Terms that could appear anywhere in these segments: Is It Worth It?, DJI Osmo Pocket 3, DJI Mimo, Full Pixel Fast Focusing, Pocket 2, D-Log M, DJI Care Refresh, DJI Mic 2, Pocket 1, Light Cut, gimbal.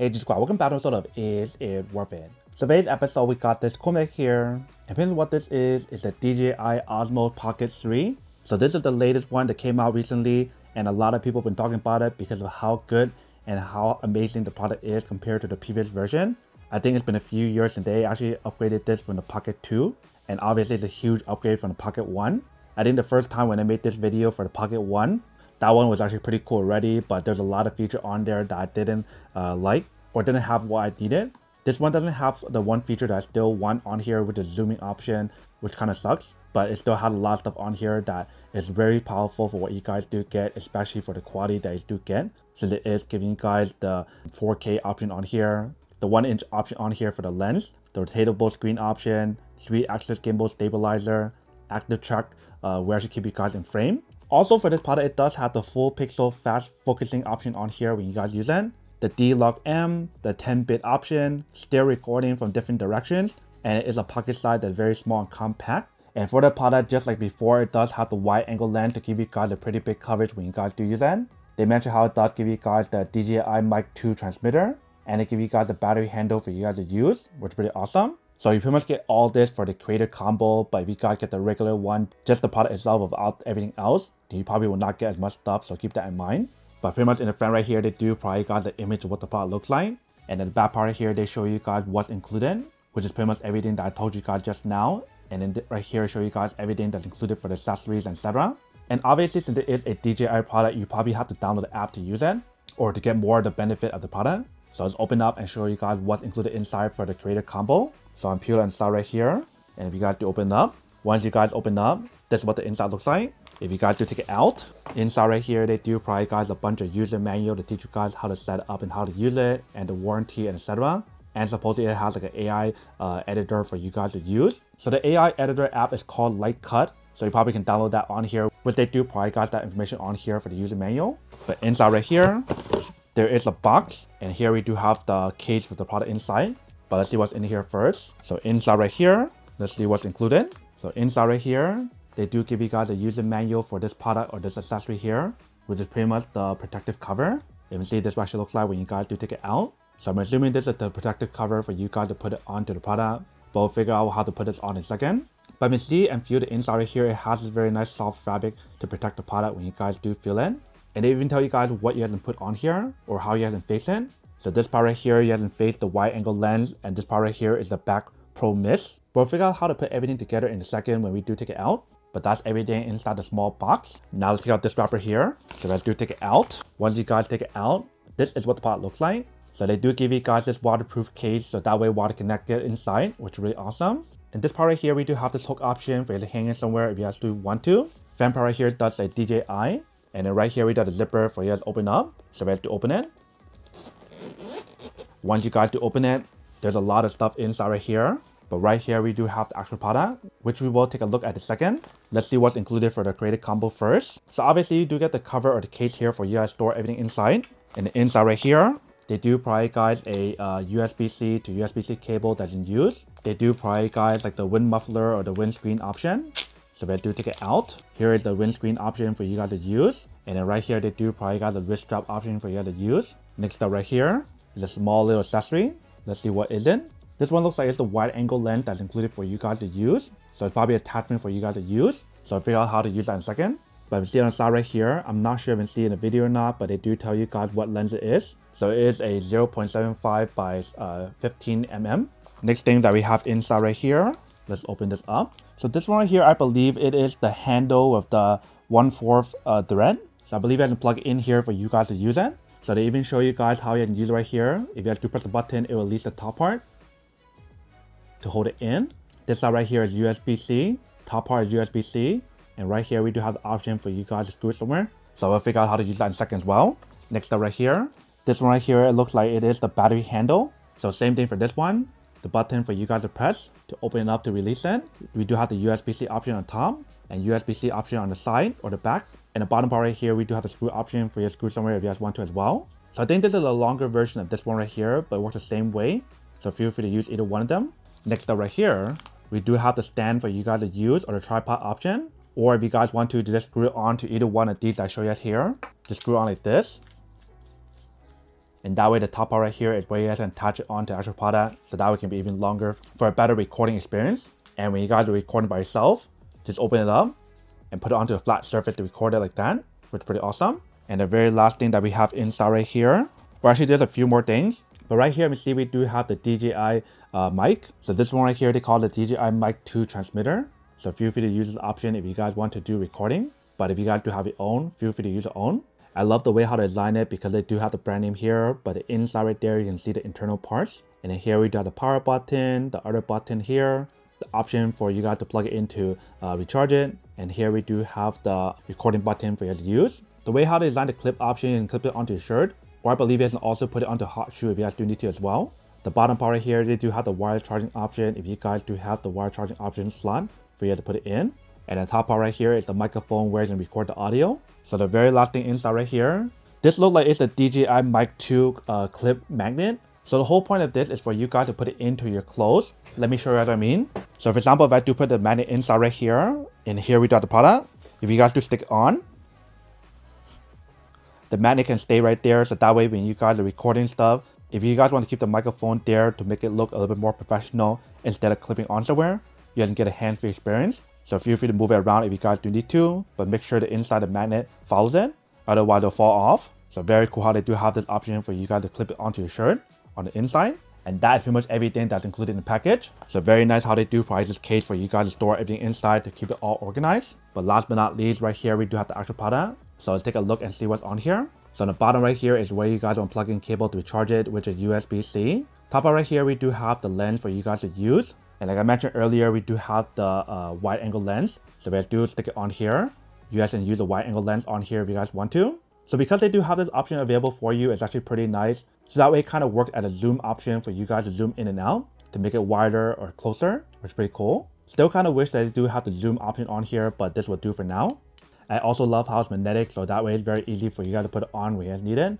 Hey G-Squad, welcome back to a sort of Is It Worth It? So today's episode, we got this cool mic here. And here's what this is. It's the DJI Osmo Pocket 3. So this is the latest one that came out recently, and a lot of people have been talking about it because of how good and how amazing the product is compared to the previous version. I think it's been a few years and they actually upgraded this from the Pocket 2. And obviously it's a huge upgrade from the Pocket 1. I think the first time when I made this video for the Pocket 1, that one was actually pretty cool already, but there's a lot of feature on there that I didn't like or didn't have what I needed. This one doesn't have the one feature that I still want on here, with the zooming option, which kind of sucks, but it still has a lot of stuff on here that is very powerful for what you guys do get, especially for the quality that you do get, since it is giving you guys the 4K option on here, the 1-inch option on here for the lens, the rotatable screen option, 3-axis gimbal stabilizer, active track where it should keep you guys in frame. Also for this product, it does have the Full Pixel Fast Focusing option on here when you guys use it, the D-Log M, the 10-bit option, still recording from different directions, and it is a pocket size that's very small and compact. And for the product, just like before, it does have the wide-angle lens to give you guys a pretty big coverage when you guys do use it. They mentioned how it does give you guys the DJI Mic 2 transmitter, and it gives you guys the battery handle for you guys to use, which is pretty awesome. So you pretty much get all this for the creator combo, but if you guys get the regular one, just the product itself without everything else, then you probably will not get as much stuff, so keep that in mind. But pretty much in the front right here, they do probably got the image of what the product looks like. And in the back part right here, they show you guys what's included, which is pretty much everything that I told you guys just now. And then right here, show you guys everything that's included for the accessories, etc. And obviously, since it is a DJI product, you probably have to download the app to use it, or to get more of the benefit of the product. So let's open up and show you guys what's included inside for the creator combo. So I'm peeled and start right here. And if you guys do open up, once you guys open up, this is what the inside looks like. If you guys do take it out, inside right here, they do probably guys a bunch of user manual to teach you guys how to set it up and how to use it, and the warranty, and etc. And supposedly it has like an AI editor for you guys to use. So the AI editor app is called Light Cut. So you probably can download that on here, which they do probably guys that information on here for the user manual. But inside right here, there is a box, and here we do have the case with the product inside. But let's see what's in here first. So inside right here, let's see what's included. So inside right here, they do give you guys a user manual for this product or this accessory here, which is pretty much the protective cover. You can see this what actually looks like when you guys do take it out. So I'm assuming this is the protective cover for you guys to put it onto the product, but we'll figure out how to put this on in a second. But you can see and feel the inside right here, it has this very nice soft fabric to protect the product when you guys do feel it. And they even tell you guys what you guys can put on here or how you guys can face it. So this part right here, you guys can face the wide angle lens, and this part right here is the back pro mist. We'll figure out how to put everything together in a second when we do take it out. But that's everything inside the small box. Now let's take out this wrapper here. So let's do take it out. Once you guys take it out, this is what the product looks like. So they do give you guys this waterproof case, so that way water cannot get inside, which is really awesome. And this part right here, we do have this hook option for you to hang it somewhere if you guys do want to. Fan part right here does say DJI. And then right here, we got a zipper for you guys to open up. So let's do open it. Once you guys do open it, there's a lot of stuff inside right here. But right here, we do have the actual product, which we will take a look at in a second. Let's see what's included for the creator combo first. So obviously, you do get the cover or the case here for you guys to store everything inside. And the inside right here, they do provide guys a USB-C to USB-C cable that's in use. They do provide guys like the wind muffler or the windscreen option. So let's do take it out. Here is the windscreen option for you guys to use. And then right here, they do provide guys a wrist strap option for you guys to use. Next up right here is a small little accessory. Let's see what is it. This one looks like it's the wide angle lens that's included for you guys to use. So it's probably an attachment for you guys to use. So I'll figure out how to use that in a second. But if you see on the side right here, I'm not sure if you can see in the video or not, but they do tell you guys what lens it is. So it is a 0.75 by 15 mm. Next thing that we have inside right here, let's open this up. So this one right here, I believe it is the handle of the 1/4 thread. So I believe I can plug it in here for you guys to use it. So they even show you guys how you can use it right here. If you guys do press the button, it will release the top part to hold it in. This side right here is USB-C, top part is USB-C, and right here we do have the option for you guys to screw it somewhere. So we'll figure out how to use that in a second as well. Next up right here, this one right here, it looks like it is the battery handle. So same thing for this one, the button for you guys to press to open it up to release it. We do have the USB-C option on top, and USB-C option on the side or the back. And the bottom part right here, we do have the screw option for you to screw somewhere if you guys want to as well. So I think this is a longer version of this one right here, but it works the same way. So feel free to use either one of them. Next up right here, we do have the stand for you guys to use or the tripod option. Or if you guys want to just screw it on to either one of these I show you guys here, just screw on like this. And that way the top part right here is where you guys can attach it onto the actual product, so that way it can be even longer for a better recording experience. And when you guys are recording by yourself, just open it up and put it onto a flat surface to record it like that, which is pretty awesome. And the very last thing that we have inside right here, well actually there's a few more things, but right here we see we do have the DJI mic. So this one right here they call the DJI Mic 2 transmitter. So feel free to use this option if you guys want to do recording, but if you guys do have your own, feel free to use your own. I love the way how they design it because they do have the brand name here, but the inside right there you can see the internal parts. And then here we do have the power button, the other button here, the option for you guys to plug it in to recharge it, and here we do have the recording button for you guys to use. The way how they design the clip option, you can clip it onto your shirt, or I believe you guys can also put it onto a hot shoe if you guys do need to as well. The bottom part right here, they do have the wireless charging option if you guys do have the wireless charging option slot for you guys to put it in. And the top part right here is the microphone where you can record the audio. So the very last thing inside right here, this looks like it's a DJI Mic 2 clip magnet. So the whole point of this is for you guys to put it into your clothes. Let me show you what I mean. So for example, if I do put the magnet inside right here, and here we got the product, if you guys do stick it on, the magnet can stay right there. So that way when you guys are recording stuff, if you guys want to keep the microphone there to make it look a little bit more professional instead of clipping on somewhere, you guys can get a hands-free experience. So feel free to move it around if you guys do need to, but make sure the inside of the magnet follows it, otherwise it'll fall off. So very cool how they do have this option for you guys to clip it onto your shirt on the inside. And that is pretty much everything that's included in the package. So very nice how they do provide this case for you guys to store everything inside to keep it all organized. But last but not least, right here we do have the actual product. So let's take a look and see what's on here. So on the bottom right here is where you guys want to plug in cable to recharge it, which is USB-C. Top right here we do have the lens for you guys to use. And like I mentioned earlier, we do have the wide angle lens. So let's do stick it on here. You guys can use the wide angle lens on here if you guys want to. So because they do have this option available for you, it's actually pretty nice. So that way it kind of works as a zoom option for you guys to zoom in and out to make it wider or closer, which is pretty cool. Still kind of wish that they do have the zoom option on here, but this will do for now. I also love how it's magnetic, so that way it's very easy for you guys to put it on when you guys need it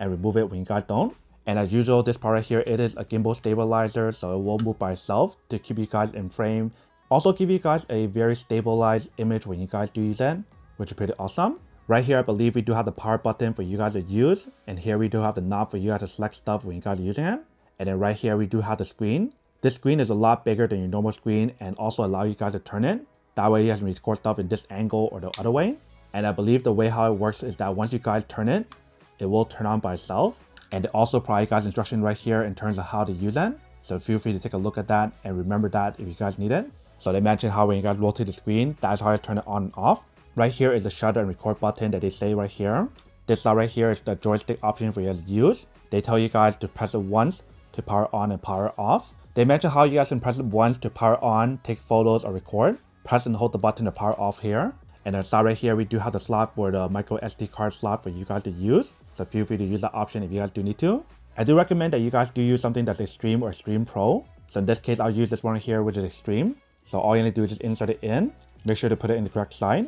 and remove it when you guys don't. And as usual, this part right here, it is a gimbal stabilizer, so it will move by itself to keep you guys in frame. Also give you guys a very stabilized image when you guys do use it, which is pretty awesome. Right here, I believe we do have the power button for you guys to use. And here we do have the knob for you guys to select stuff when you guys are using it. And then right here, we do have the screen. This screen is a lot bigger than your normal screen and also allow you guys to turn it. That way you guys can record stuff in this angle or the other way. And I believe the way how it works is that once you guys turn it, it will turn on by itself. And it also provides you guys instruction right here in terms of how to use it. So feel free to take a look at that and remember that if you guys need it. So they mentioned how when you guys rotate the screen, that's how you turn it on and off. Right here is the shutter and record button that they say right here. This side right here is the joystick option for you guys to use. They tell you guys to press it once to power on and power off. They mentioned how you guys can press it once to power on, take photos or record. Press and hold the button to power off here. And then side right here, we do have the slot for the micro SD card slot for you guys to use. So feel free to use that option if you guys do need to. I do recommend that you guys do use something that's Extreme or Extreme Pro. So in this case, I'll use this one here, which is Extreme. So all you need to do is just insert it in. Make sure to put it in the correct side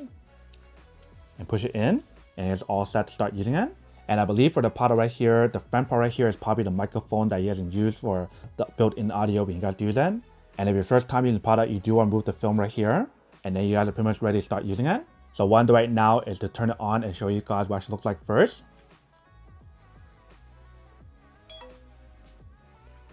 and push it in. And it's all set to start using it. And I believe for the part right here, the front part right here is probably the microphone that you guys can use for the built-in audio when you guys do that. And if your first time using the product, you do want to move the film right here. And then you guys are pretty much ready to start using it. So what I'm doing right now is to turn it on and show you guys what it looks like first.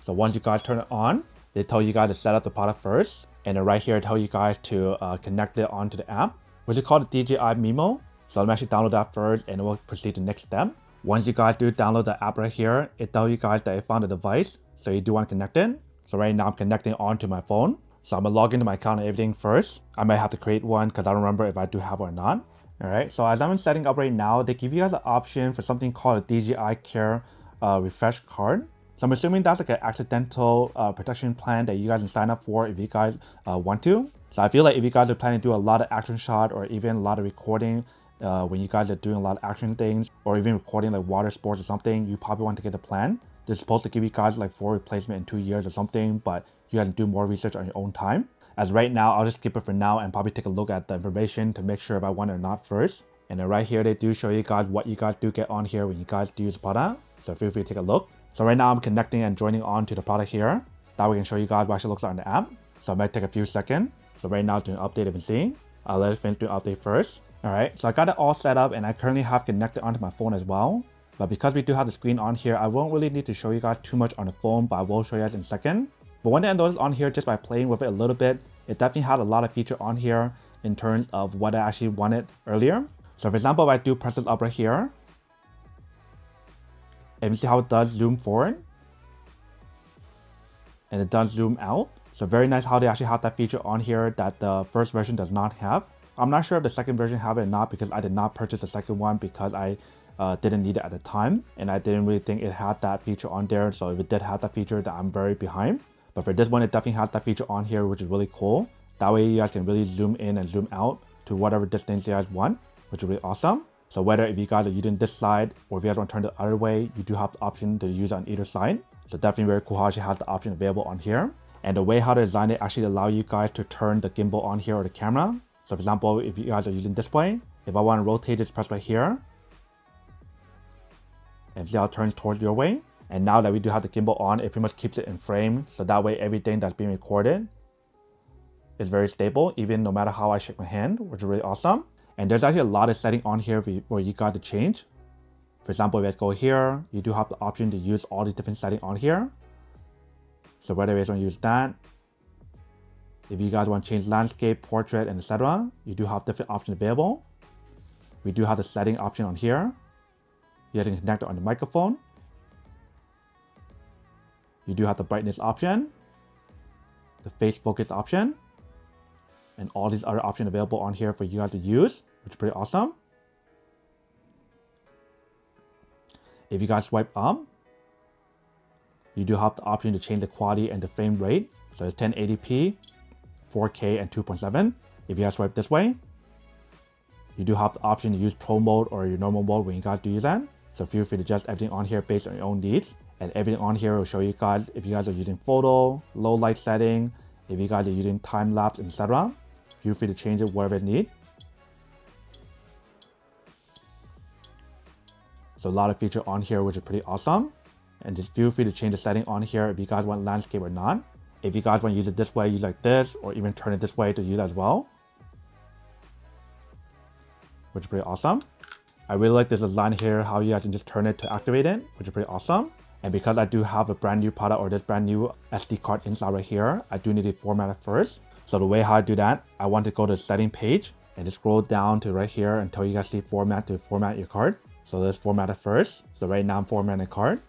So once you guys turn it on, they tell you guys to set up the product first. And then right here, it tells you guys to connect it onto the app, which is called the DJI Mimo. So I'm actually download that first and we'll proceed to the next step. Once you guys do download the app right here, it tells you guys that it found the device. So you do want to connect it. So right now I'm connecting onto my phone. So I'm gonna log into my account and everything first. I might have to create one because I don't remember if I do have one or not. All right, so as I'm setting up right now, they give you guys an option for something called a DJI Care Refresh card. So I'm assuming that's like an accidental protection plan that you guys can sign up for if you guys want to. So I feel like if you guys are planning to do a lot of action shot or even a lot of recording when you guys are doing a lot of action things or even recording like water sports or something, you probably want to get the plan. They're supposed to give you guys like 4 replacement in 2 years or something, but you guys can do more research on your own time. As right now, I'll just skip it for now and probably take a look at the information to make sure if I want it or not first. And then right here, they do show you guys what you guys do get on here when you guys do use the product. So feel free to take a look. So right now I'm connecting and joining on to the product here. That way I can show you guys what actually looks like on the app. So it might take a few seconds. So right now it's doing an update if you see. I'll let it finish doing an update first. All right, so I got it all set up and I currently have connected onto my phone as well. But because we do have the screen on here, I won't really need to show you guys too much on the phone, but I will show you guys in a second. But one thing I noticed on here just by playing with it a little bit, it definitely had a lot of feature on here in terms of what I actually wanted earlier. So for example, if I do press this up right here, and you see how it does zoom forward, and it does zoom out. So very nice how they actually have that feature on here that the first version does not have. I'm not sure if the second version have it or not, because I did not purchase the second one because I didn't need it at the time, and I didn't really think it had that feature on there. So if it did have that feature, then I'm very behind. But for this one, it definitely has that feature on here, which is really cool. That way you guys can really zoom in and zoom out to whatever distance you guys want, which is really awesome. So whether if you guys are using this side or if you guys want to turn the other way, you do have the option to use on either side. So definitely very cool how she has the option available on here. And the way how to design it actually allow you guys to turn the gimbal on here or the camera. So for example, if you guys are using this way, if I want to rotate, just press right here. And see how it turns towards your way. And now that we do have the gimbal on, it pretty much keeps it in frame. So that way everything that's being recorded is very stable, even no matter how I shake my hand, which is really awesome. And there's actually a lot of settings on here where you got to change. For example, if you guys go here, you do have the option to use all these different settings on here. So whether you guys want to use that, if you guys want to change landscape, portrait, and etc., you do have different options available. We do have the setting option on here. You guys can connect it on the microphone. You do have the brightness option, the face focus option, and all these other options available on here for you guys to use, which is pretty awesome. If you guys swipe up, you do have the option to change the quality and the frame rate. So it's 1080p, 4K, and 2.7. If you guys swipe this way, you do have the option to use pro mode or your normal mode when you guys do use that. So feel free to adjust everything on here based on your own needs. And everything on here will show you guys if you guys are using photo, low light setting, if you guys are using time lapse, etc. Feel free to change it whatever you need. So a lot of feature on here, which is pretty awesome. And just feel free to change the setting on here if you guys want landscape or not. If you guys want to use it this way, use like this, or even turn it this way to use as well, which is pretty awesome. I really like this design here, how you guys can just turn it to activate it, which is pretty awesome. And because I do have a brand new product or this brand new SD card inside right here, I do need to format it first. So the way how I do that, I want to go to the setting page and just scroll down to right here until you guys see format to format your card. So let's format it first. So right now I'm formatting a card.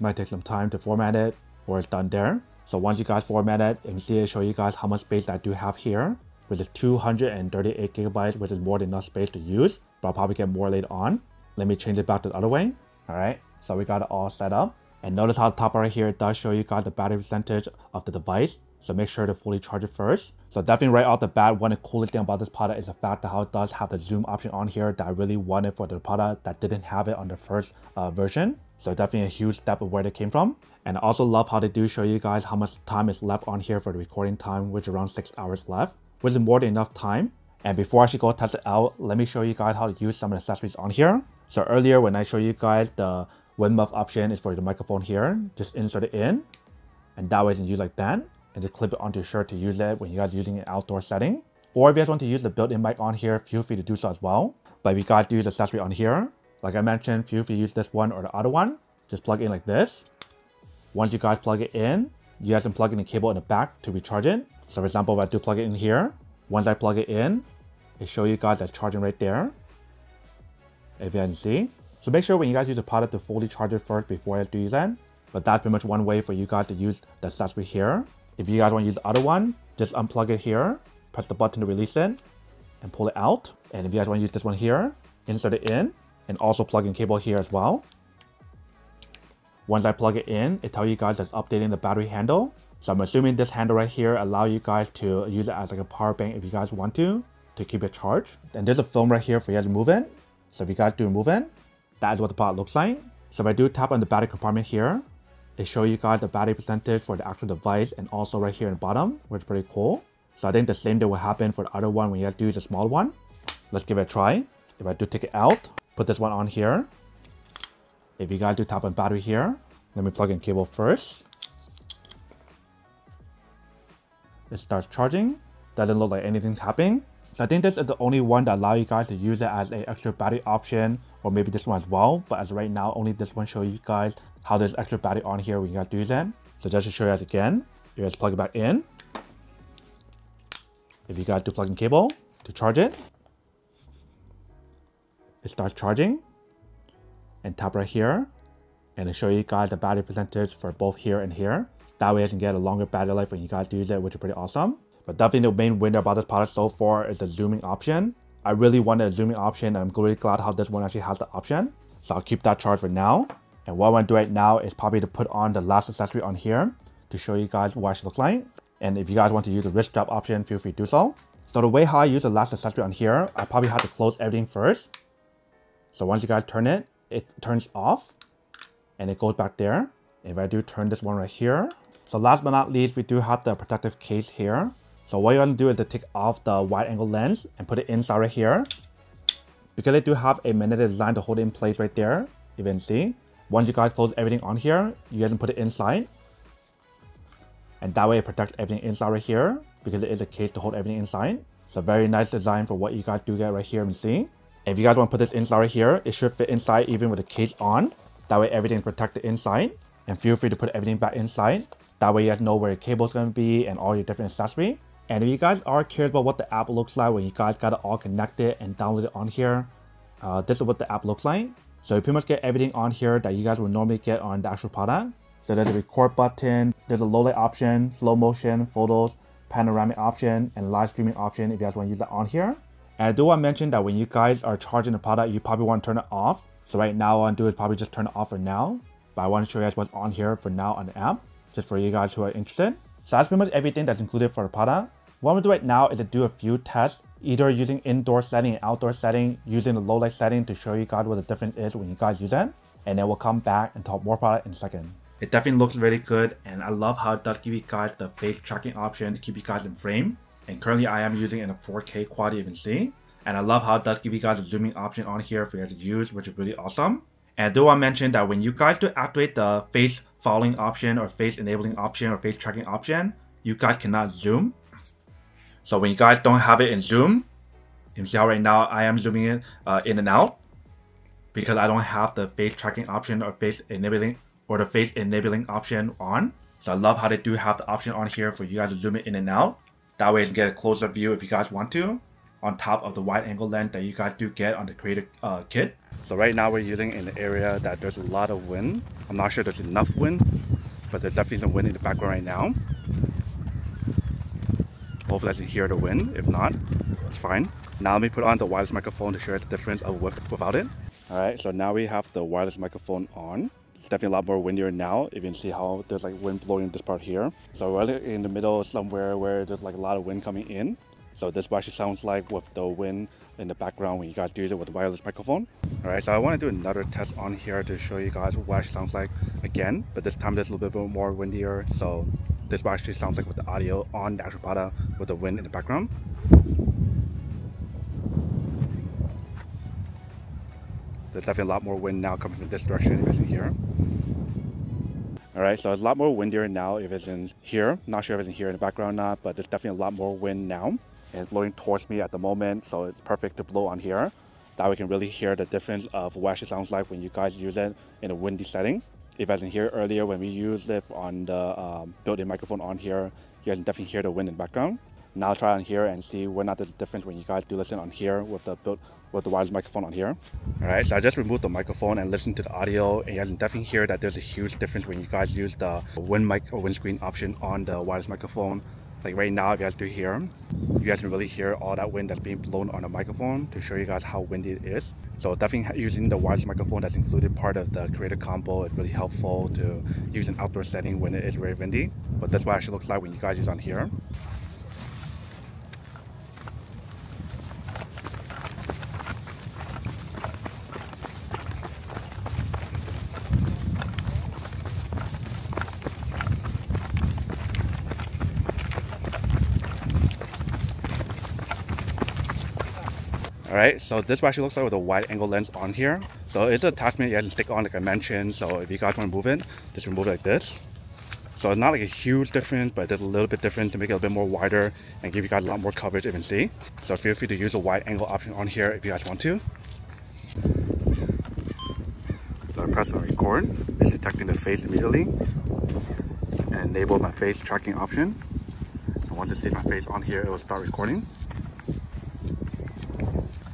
Might take some time to format it, or it's done there. So once you guys format it, and see, I show you guys how much space I do have here, which is 238 gigabytes, which is more than enough space to use, but I'll probably get more later on. Let me change it back to the other way. All right, so we got it all set up. And notice how the top right here, it does show you guys the battery percentage of the device. So make sure to fully charge it first. So definitely right off the bat, one of the coolest things about this product is the fact that how it does have the zoom option on here that I really wanted for the product that didn't have it on the first version. So definitely a huge step of where they came from. And I also love how they do show you guys how much time is left on here for the recording time, which is around 6 hours left, which is more than enough time. And before I actually go test it out, let me show you guys how to use some of the accessories on here. So earlier when I show you guys the wind muff option is for the microphone here, just insert it in, and that way you can use like that, and just clip it onto your shirt to use it when you guys are using an outdoor setting. Or if you guys want to use the built-in mic on here, feel free to do so as well. But if you guys do use the accessory on here, like I mentioned, feel free to use this one or the other one. Just plug in like this. Once you guys plug it in, you guys can plug in the cable in the back to recharge it. So for example, if I do plug it in here, once I plug it in, it shows you guys that's charging right there, if you guys can see. So make sure when you guys use the product to fully charge it first before you guys do use that. But that's pretty much one way for you guys to use the accessory here. If you guys want to use the other one, just unplug it here, press the button to release it, and pull it out. And if you guys want to use this one here, insert it in, and also plug in cable here as well. Once I plug it in, it tells you guys that's updating the battery handle. So I'm assuming this handle right here allows you guys to use it as like a power bank if you guys want to keep it charged. And there's a film right here for you guys to move it. So if you guys do move it, that is what the product looks like. So if I do tap on the battery compartment here, it shows you guys the battery percentage for the actual device and also right here in the bottom, which is pretty cool. So I think the same thing will happen for the other one when you guys do the small one. Let's give it a try. If I do take it out, put this one on here. If you guys do tap on battery here, let me plug in cable first. It starts charging. Doesn't look like anything's happening. So I think this is the only one that allows you guys to use it as an extra battery option, or maybe this one as well. But as right now, only this one shows you guys how there's extra battery on here when you guys do that. So just to show you guys again, you guys plug it back in. If you guys do plug in cable to charge it, it starts charging. And tap right here, and it'll show you guys the battery percentage for both here and here. That way you can get a longer battery life when you guys use it, which is pretty awesome. But definitely the main winner about this product so far is the zooming option. I really wanted a zooming option, and I'm really glad how this one actually has the option. So I'll keep that charged for now. And what I want to do right now is probably to put on the last accessory on here to show you guys what it looks like. And if you guys want to use the wrist strap option, feel free to do so. So the way how I use the last accessory on here, I probably have to close everything first. So once you guys turn it, it turns off and it goes back there. If I do turn this one right here. So last but not least, we do have the protective case here. So what you want to do is to take off the wide angle lens and put it inside right here. Because they do have a magnetic design to hold it in place right there, you can see. Once you guys close everything on here, you guys can put it inside. And that way it protects everything inside right here because it is a case to hold everything inside. So very nice design for what you guys do get right here and see. If you guys want to put this inside right here, it should fit inside even with the case on. That way everything is protected inside. And feel free to put everything back inside. That way you guys know where your cable is going to be and all your different accessories. And if you guys are curious about what the app looks like when you guys got it all connected and downloaded on here, this is what the app looks like. So you pretty much get everything on here that you guys would normally get on the actual product. So there's a record button, there's a low light option, slow motion, photos, panoramic option, and live streaming option if you guys want to use that on here. And I do want to mention that when you guys are charging the product, you probably want to turn it off. So right now what I'm doing is probably just turn it off for now. But I want to show you guys what's on here for now on the app, just for you guys who are interested. So that's pretty much everything that's included for the product. What I'm going to do right now is to do a few tests, either using indoor setting and outdoor setting, using the low light setting to show you guys what the difference is when you guys use it. And then we'll come back and talk more product in a second. It definitely looks really good, and I love how it does give you guys the face tracking option to keep you guys in frame. And currently I am using it in a 4K quality you can see. And I love how it does give you guys a zooming option on here for you guys to use, which is really awesome. And I do want to mention that when you guys do activate the face following option or face enabling option or face tracking option, you guys cannot zoom. So when you guys don't have it in zoom, you can see how right now I am zooming in and out because I don't have the face tracking option or the face enabling option on. So I love how they do have the option on here for you guys to zoom it in and out. That way you can get a closer view if you guys want to, on top of the wide angle lens that you guys do get on the creator kit. So right now we're using in an area that there's a lot of wind. I'm not sure there's enough wind, but there's definitely some wind in the background right now. Hopefully I can hear the wind. If not, it's fine. Now let me put on the wireless microphone to show the difference of with without it. All right, so now we have the wireless microphone on. It's definitely a lot more windier now. You can see how there's like wind blowing this part here. So we're in the middle somewhere where there's like a lot of wind coming in. So this is what actually sounds like with the wind in the background when you guys do it with the wireless microphone. All right, so I want to do another test on here to show you guys what it sounds like again, but this time there's a little bit more windier. So this is what actually sounds like with the audio on the actual product with the wind in the background. There's definitely a lot more wind now coming from this direction if it's in here. Alright, so it's a lot more windier now if it's in here. Not sure if it's in here in the background or not, but there's definitely a lot more wind now. And it's blowing towards me at the moment, so it's perfect to blow on here. That we can really hear the difference of what it sounds like when you guys use it in a windy setting. If it's in here earlier when we used it on the built-in microphone on here, you guys can definitely hear the wind in the background. Now try on here and see whether or not there's a difference when you guys do listen on here with the wireless microphone on here. Alright, so I just removed the microphone and listened to the audio, and you guys can definitely hear that there's a huge difference when you guys use the wind mic or windscreen option on the wireless microphone. Like right now, if you guys do hear, you guys can really hear all that wind that's being blown on the microphone to show you guys how windy it is. So definitely using the wireless microphone that's included part of the creator combo is really helpful to use an outdoor setting when it is very windy. But that's what it actually looks like when you guys use on here. Alright, so this actually looks like with a wide angle lens on here. So it's an attachment you guys can stick on like I mentioned. So if you guys want to move it, just remove it like this. So it's not like a huge difference, but it's a little bit different to make it a bit more wider and give you guys a lot more coverage if you can see. So feel free to use the wide angle option on here if you guys want to. So I press on record, it's detecting the face immediately. And enable my face tracking option. So once it sees my face on here, it will start recording.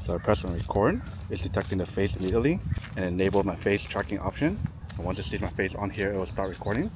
So I press on record, it's detecting the face immediately. And enable my face tracking option. So once it sees my face on here, it will start recording.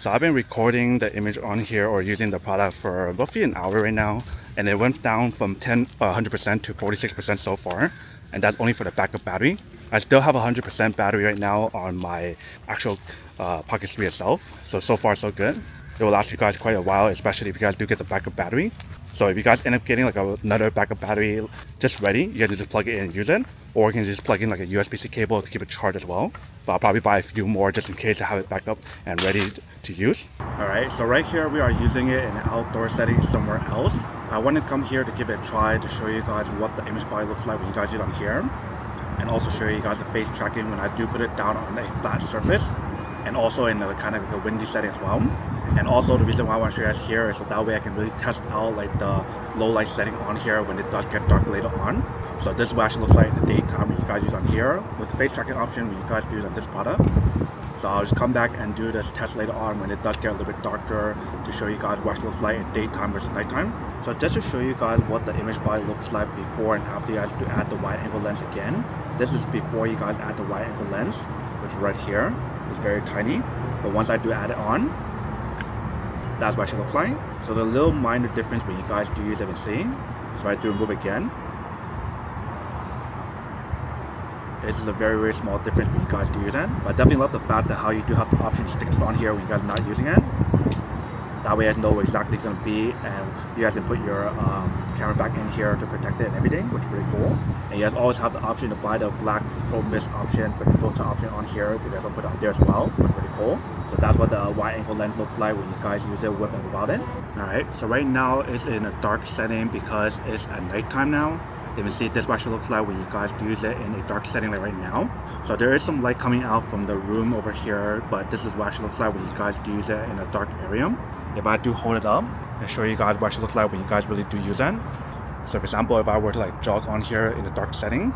So I've been recording the image on here or using the product for roughly an hour right now, and it went down from 100% to 46% so far, and that's only for the backup battery. I still have 100% battery right now on my actual Pocket 3 itself, so far so good. It will last you guys quite a while, especially if you guys do get the backup battery. So if you guys end up getting like another backup battery just ready, you guys can just plug it in and use it. Or you can just plug in like a USB-C cable to keep it charged as well. But I'll probably buy a few more just in case to have it back up and ready to use. Alright, so right here we are using it in an outdoor setting somewhere else. I wanted to come here to give it a try to show you guys what the image quality looks like when you guys use it on here. And also show you guys the face tracking when I do put it down on a flat surface. And also in the kind of like a windy setting as well. And also the reason why I want to show you guys here is so that way I can really test out like the low light setting on here when it does get dark later on. So this is what it actually looks like in the daytime when you guys use on here with the face tracking option when you guys use on this product. So I'll just come back and do this test later on when it does get a little bit darker to show you guys what it looks like in daytime versus nighttime. So just to show you guys what the image quality looks like before and after you guys do add the wide angle lens again. This is before you guys add the wide angle lens, which right here is very tiny. But once I do add it on, that's what it looks like. So the little minor difference when you guys do use it and see. So I do remove again. This is a very, very small difference when you guys do use it. But I definitely love the fact that how you do have the option to stick it on here when you guys are not using it. That way you guys know exactly it's going to be, and you guys can put your camera back in here to protect it and everything, which is pretty cool. And you guys always have the option to buy the black Pro Mist option for the filter option on here. You guys can put it on there as well, which is pretty cool. So that's what the wide angle lens looks like when you guys use it with and without it. Alright, so right now it's in a dark setting because it's at nighttime now. You can see this what it looks like when you guys use it in a dark setting like right now. So there is some light coming out from the room over here, but this is what it looks like when you guys use it in a dark area. If I do hold it up and show you guys what it looks like when you guys really do use it. So for example, if I were to like jog on here in a dark setting.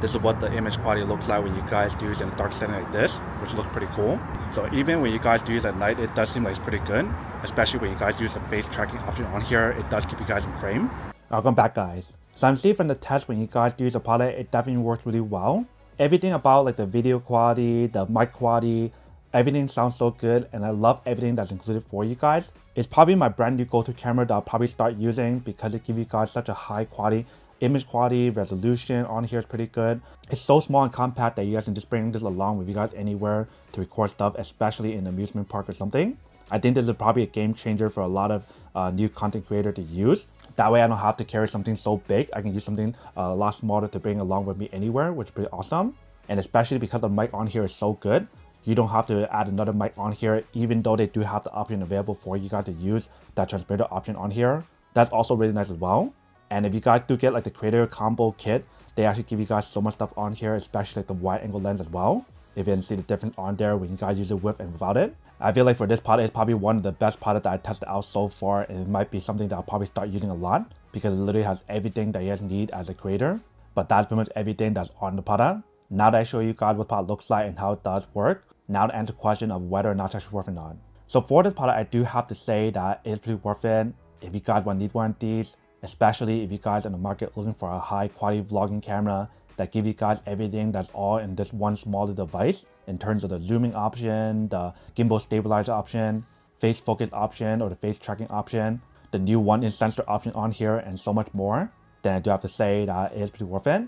This is what the image quality looks like when you guys do use in a dark setting like this, which looks pretty cool. So even when you guys do use at night, it does seem like it's pretty good. Especially when you guys use the face tracking option on here, it does keep you guys in frame. Welcome back guys. So I'm seeing from the test when you guys use the product, it definitely works really well. Everything about like the video quality, the mic quality, everything sounds so good, and I love everything that's included for you guys. It's probably my brand new go-to camera that I'll probably start using because it gives you guys such a high quality. Image quality, resolution on here is pretty good. It's so small and compact that you guys can just bring this along with you guys anywhere to record stuff, especially in an amusement park or something. I think this is probably a game changer for a lot of new content creators to use. That way I don't have to carry something so big. I can use something a lot smaller to bring along with me anywhere, which is pretty awesome. And especially because the mic on here is so good, you don't have to add another mic on here, even though they do have the option available for you guys to use that transmitter option on here. That's also really nice as well. And if you guys do get like the creator combo kit, they actually give you guys so much stuff on here, especially like the wide angle lens as well. If you didn't see the difference on there when you guys use it with and without it. I feel like for this product, it's probably one of the best products that I tested out so far. And it might be something that I'll probably start using a lot because it literally has everything that you guys need as a creator. but that's pretty much everything that's on the product. Now that I show you guys what the product looks like and how it does work, now to answer the question of whether or not it's actually worth it or not. So for this product, I do have to say that it's pretty worth it if you guys want to need one of these, especially if you guys are in the market looking for a high quality vlogging camera that gives you guys everything that's all in this one small device in terms of the zooming option, the gimbal stabilizer option, face focus option or the face tracking option, the new 1-inch sensor option on here, and so much more. Then I do have to say that it is pretty worth it.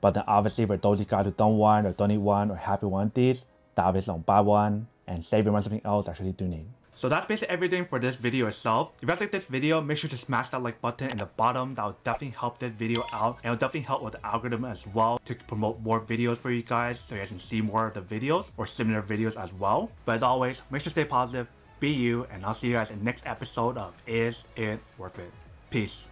But then obviously for those of you guys who don't want or don't need one or happy one of these, that obviously don't buy one and save your money something else that you actually do need. So that's basically everything for this video itself. If you guys like this video, make sure to smash that like button in the bottom. That will definitely help this video out, and it'll definitely help with the algorithm as well to promote more videos for you guys, so you guys can see more of the videos or similar videos as well. But as always, make sure to stay positive, be you, and I'll see you guys in the next episode of Is It Worth It? Peace.